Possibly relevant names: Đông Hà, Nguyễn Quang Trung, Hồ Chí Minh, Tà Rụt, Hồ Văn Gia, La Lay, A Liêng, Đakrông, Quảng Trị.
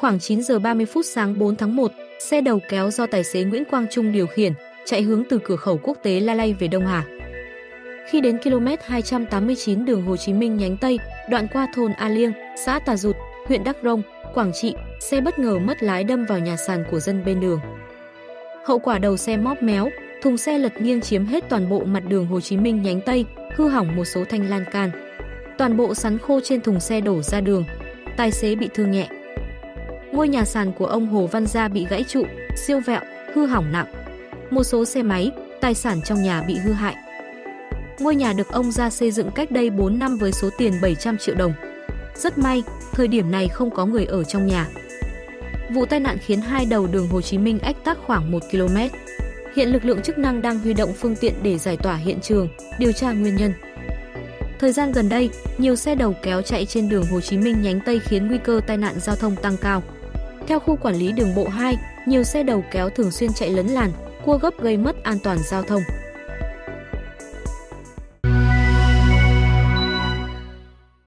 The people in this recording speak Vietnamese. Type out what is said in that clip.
Khoảng 9 giờ 30 phút sáng 4 tháng 1, xe đầu kéo do tài xế Nguyễn Quang Trung điều khiển chạy hướng từ cửa khẩu quốc tế La Lay về Đông Hà. Khi đến km 289 đường Hồ Chí Minh nhánh Tây, đoạn qua thôn A Liêng, xã Tà Rụt, huyện Đakrông, Quảng Trị, xe bất ngờ mất lái đâm vào nhà sàn của dân bên đường. Hậu quả đầu xe móp méo, thùng xe lật nghiêng chiếm hết toàn bộ mặt đường Hồ Chí Minh nhánh Tây, hư hỏng một số thanh lan can. Toàn bộ sắn khô trên thùng xe đổ ra đường, tài xế bị thương nhẹ. Ngôi nhà sàn của ông Hồ Văn Gia bị gãy trụ, siêu vẹo, hư hỏng nặng. Một số xe máy, tài sản trong nhà bị hư hại. Ngôi nhà được ông Gia xây dựng cách đây 4 năm với số tiền 700 triệu đồng. Rất may, thời điểm này không có người ở trong nhà. Vụ tai nạn khiến hai đầu đường Hồ Chí Minh ách tắc khoảng 1 km. Hiện lực lượng chức năng đang huy động phương tiện để giải tỏa hiện trường, điều tra nguyên nhân. Thời gian gần đây, nhiều xe đầu kéo chạy trên đường Hồ Chí Minh nhánh Tây khiến nguy cơ tai nạn giao thông tăng cao. Theo khu quản lý đường bộ 2, nhiều xe đầu kéo thường xuyên chạy lấn làn, cua gấp gây mất an toàn giao thông.